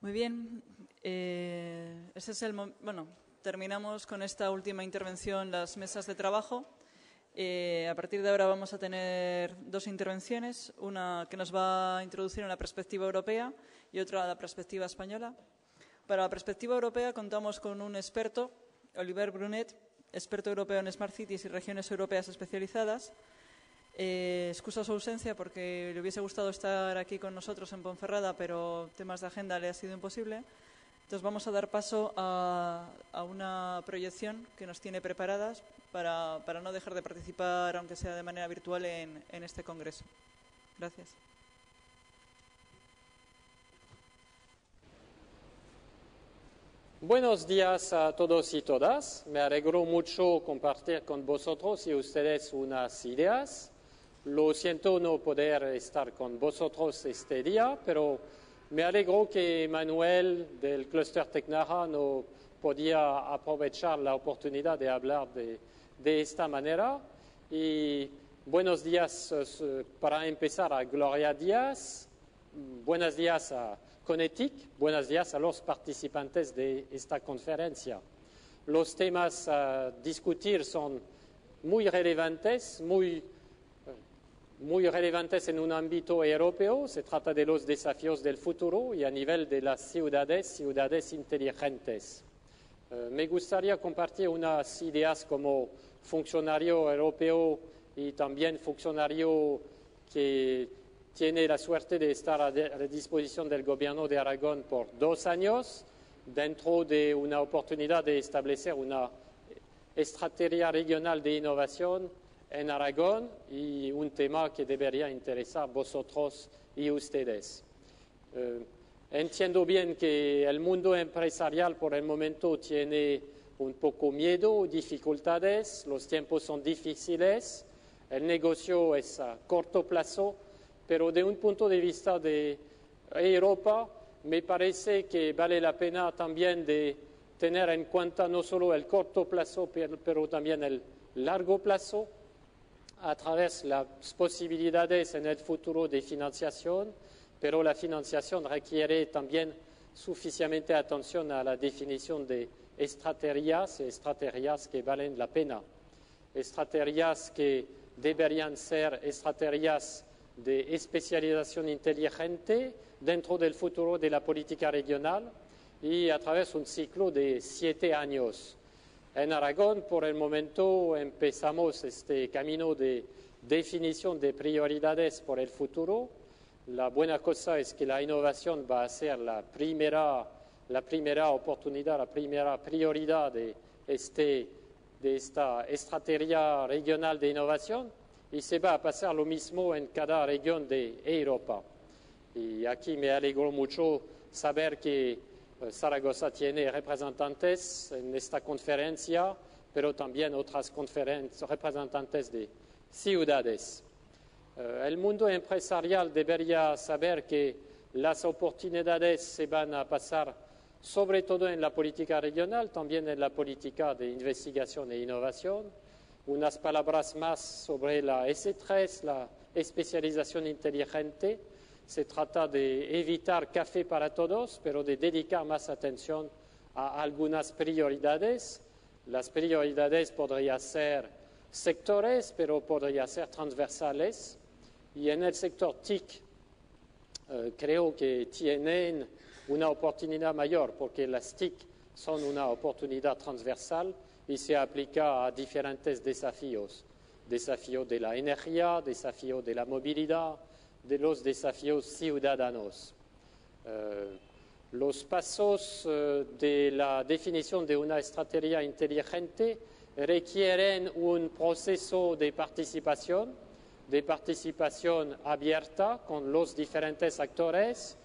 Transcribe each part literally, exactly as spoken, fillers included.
Muy bien. Eh, ese es el bueno, terminamos con esta última intervención las mesas de trabajo. Eh, a partir de ahora vamos a tener dos intervenciones, una que nos va a introducir en la perspectiva europea y otra a la perspectiva española. Para la perspectiva europea contamos con un experto, Olivier Brunet, experto europeo en Smart Cities y regiones europeas especializadas. Eh, excusa su ausencia porque le hubiese gustado estar aquí con nosotros en Ponferrada, pero temas de agenda le ha sido imposible. Entonces vamos a dar paso a, a una proyección que nos tiene preparadas para, para no dejar de participar, aunque sea de manera virtual, en, en este congreso. Gracias. Buenos días a todos y todas. Me alegro mucho compartir con vosotros y ustedes unas ideas. Lo siento no poder estar con vosotros este día, pero me alegro que Manuel del clúster Tecnaja no podía aprovechar la oportunidad de hablar de, de esta manera. Y buenos días para empezar a Gloria Díaz. Buenos días a Conetic, buenos días a los participantes de esta conferencia. Los temas a discutir son muy relevantes, muy, muy relevantes en un ámbito europeo. Se trata de los desafíos del futuro y a nivel de las ciudades, ciudades inteligentes. Eh, me gustaría compartir unas ideas como funcionario europeo y también funcionario que tiene la suerte de estar a, de, a disposición del Gobierno de Aragón por dos años, dentro de una oportunidad de establecer una estrategia regional de innovación en Aragón y un tema que debería interesar a vosotros y ustedes. Eh, entiendo bien que el mundo empresarial por el momento tiene un poco miedo, dificultades, los tiempos son difíciles, el negocio es a corto plazo, pero de un punto de vista de Europa, me parece que vale la pena también de tener en cuenta no solo el corto plazo, pero también el largo plazo, a través de las posibilidades en el futuro de financiación, pero la financiación requiere también suficiente atención a la definición de estrategias, estrategias que valen la pena, estrategias que deberían ser estrategias de especialización inteligente dentro del futuro de la política regional y a través de un ciclo de siete años. En Aragón, por el momento, empezamos este camino de definición de prioridades por el futuro. La buena cosa es que la innovación va a ser la primera, la primera oportunidad, la primera prioridad de, este, de esta estrategia regional de innovación. Y se va a pasar lo mismo en cada región de Europa. Y aquí me alegro mucho saber que Zaragoza tiene representantes en esta conferencia, pero también otras conferencias, representantes de ciudades. El mundo empresarial debería saber que las oportunidades se van a pasar, sobre todo en la política regional, también en la política de investigación e innovación. Unas palabras más sobre la ese tres, la especialización inteligente. Se trata de evitar café para todos, pero de dedicar más atención a algunas prioridades. Las prioridades podrían ser sectores, pero podrían ser transversales. Y en el sector T I C, eh, creo que tienen una oportunidad mayor, porque las T I C son una oportunidad transversal y se aplica a diferentes desafíos. Desafío de la energía, desafío de la movilidad, de los desafíos ciudadanos. Eh, los pasos eh, de la definición de una estrategia inteligente requieren un proceso de participación, de participación abierta con los diferentes actores.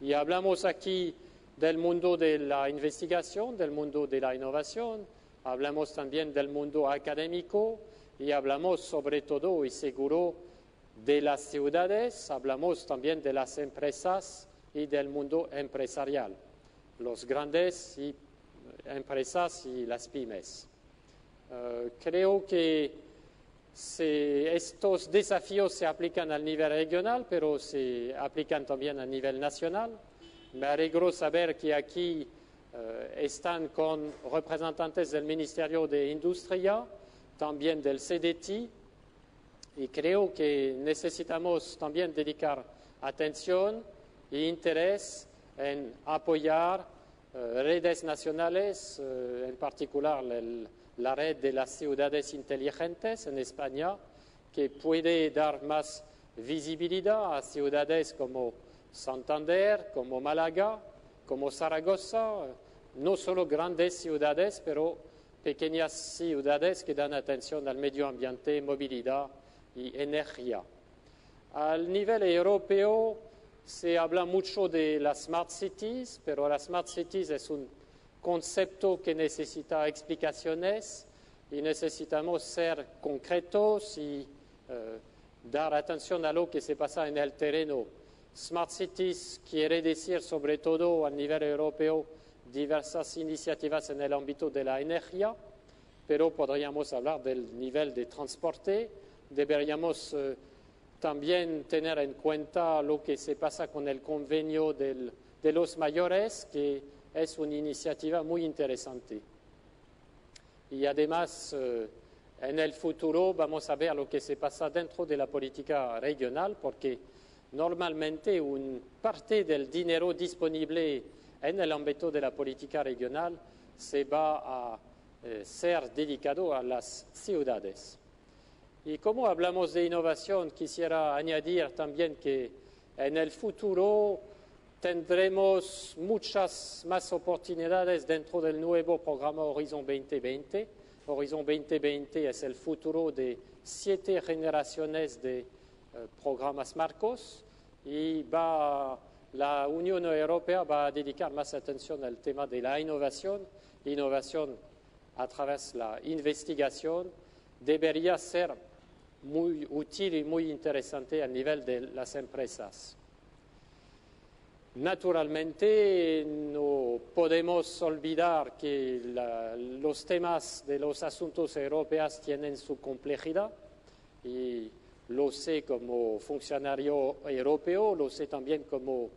Y hablamos aquí del mundo de la investigación, del mundo de la innovación. Hablamos también del mundo académico y hablamos sobre todo y seguro de las ciudades, hablamos también de las empresas y del mundo empresarial, los grandes y empresas y las pymes. Uh, creo que se, estos desafíos se aplican al nivel regional, pero se aplican también a nivel nacional. l'allegro saber che a chi eh, están con representantes del Ministerio de Industria, también del C D T I, y creo que necesitamos también dedicar atención e interés en apoyar eh, redes nacionales, eh, en particular el, la red de las ciudades inteligentes en España, que puede dar más visibilidad a ciudades como Santander, como Málaga, como Zaragoza, no solo grandes ciudades, pero pequeñas ciudades que dan atención al medio ambiente, movilidad y energía. Al nivel europeo se habla mucho de las smart cities, pero las smart cities es un concepto que necesita explicaciones y necesitamos ser concretos y eh, dar atención a lo que se pasa en el terreno. Smart Cities quiere decir, sobre todo a nivel europeo, diversas iniciativas en el ámbito de la energía, pero podríamos hablar del nivel de transporte. Deberíamos eh, también tener en cuenta lo que se pasa con el convenio del, de los mayores, que es una iniciativa muy interesante. Y además, eh, en el futuro vamos a ver lo que se pasa dentro de la política regional, porque normalmente una parte del dinero disponible en el ámbito de la política regional se va a eh, ser dedicado a las ciudades. Y como hablamos de innovación, quisiera añadir también que en el futuro tendremos muchas más oportunidades dentro del nuevo programa Horizon veinte veinte. Horizon veinte veinte es el futuro de siete generaciones de programas marcos y va, la Unión Europea va a dedicar más atención al tema de la innovación. Innovación a través de la investigación debería ser muy útil y muy interesante a nivel de las empresas. Naturalmente no podemos olvidar que la, los temas de los asuntos europeos tienen su complejidad y lo sé como funcionario europeo, lo sé también como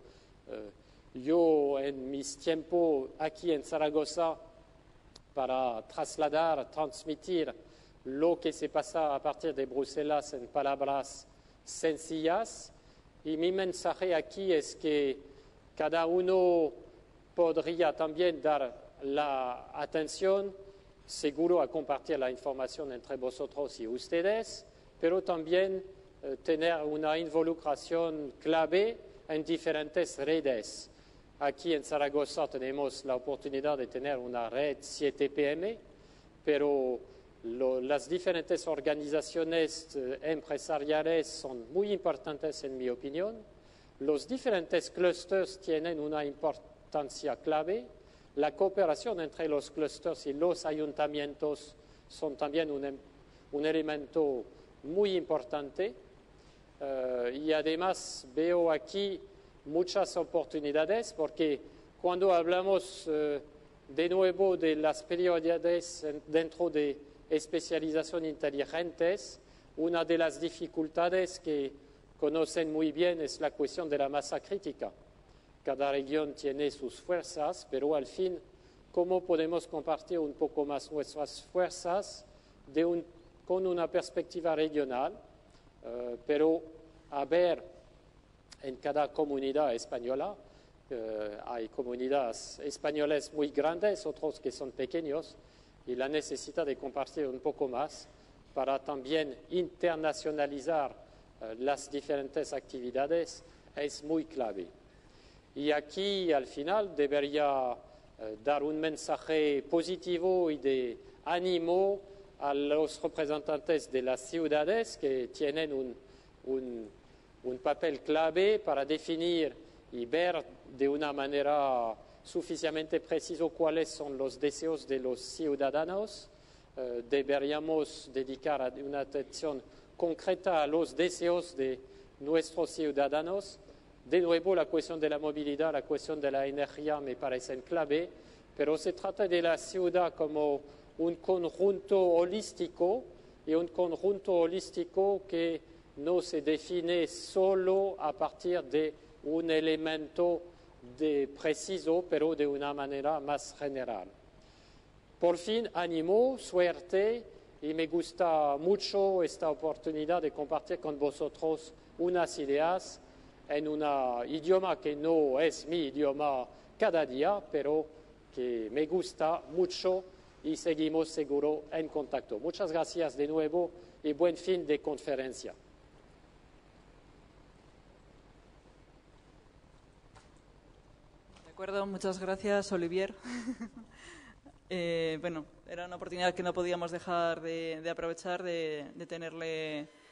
eh, yo en mis tiempos aquí en Zaragoza para trasladar, transmitir lo que se pasa a partir de Bruselas en palabras sencillas. Y mi mensaje aquí es que cada uno podría también dar la atención, seguro a compartir la información entre vosotros y ustedes, pero también eh, tener una involucración clave en diferentes redes. Aquí en Zaragoza tenemos la oportunidad de tener una red siete P M, pero lo, las diferentes organizaciones eh, empresariales son muy importantes en mi opinión. Los diferentes clusters tienen una importancia clave. La cooperación entre los clusters y los ayuntamientos son también un, un elemento muy importante uh, y además veo aquí muchas oportunidades porque cuando hablamos uh, de nuevo de las prioridades dentro de especialización inteligentes, una de las dificultades que conocen muy bien es la cuestión de la masa crítica. Cada región tiene sus fuerzas, pero al fin, ¿cómo podemos compartir un poco más nuestras fuerzas de un con una perspectiva regional, eh, pero a ver en cada comunidad española, eh, hay comunidades españolas muy grandes, otros que son pequeños, y la necesidad de compartir un poco más para también internacionalizar eh, las diferentes actividades es muy clave. Y aquí, al final, debería eh, dar un mensaje positivo y de ánimo a los representantes de las ciudades que tienen un, un, un papel clave para definir y ver de una manera suficientemente precisa cuáles son los deseos de los ciudadanos. Eh, deberíamos dedicar una atención concreta a los deseos de nuestros ciudadanos. De nuevo, la cuestión de la movilidad, la cuestión de la energía me parecen clave, pero se trata de la ciudad como un conjunto holístico y un conjunto holístico que no se define solo a partir de un elemento de preciso, pero de una manera más general. Por fin, ánimo, suerte, y me gusta mucho esta oportunidad de compartir con vosotros unas ideas en un idioma que no es mi idioma cada día, pero que me gusta mucho y seguimos seguro en contacto. Muchas gracias de nuevo y buen fin de conferencia. De acuerdo, muchas gracias, Olivier. eh, bueno, era una oportunidad que no podíamos dejar de, de aprovechar, de, de tenerle